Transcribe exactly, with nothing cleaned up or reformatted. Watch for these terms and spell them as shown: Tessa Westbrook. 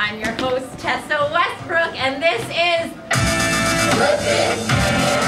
I'm your host, Tessa Westbrook, and this is